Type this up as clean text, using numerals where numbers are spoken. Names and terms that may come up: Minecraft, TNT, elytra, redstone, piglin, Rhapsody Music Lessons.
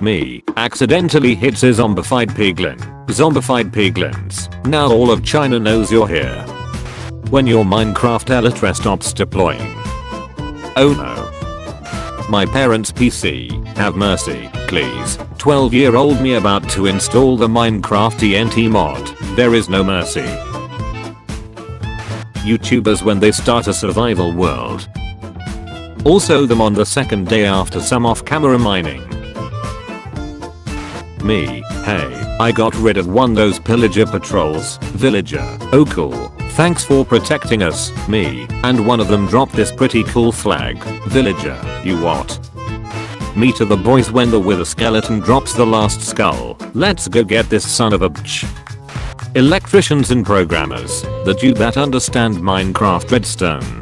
me, accidentally hits a zombified piglin. Zombified piglins, now all of China knows you're here. When your Minecraft elytra stops deploying. Oh no. My parents' PC, have mercy, please. 12-year-old me about to install the Minecraft TNT mod. There is no mercy. YouTubers when they start a survival world. Also them on the second day after some off-camera mining. Me, hey, I got rid of one those pillager patrols, villager, oh cool, thanks for protecting us, me, and one of them dropped this pretty cool flag, villager, you what? Me to the boys when the wither skeleton drops the last skull, let's go get this son of a bitch. Electricians and programmers, the dude that understand Minecraft redstone.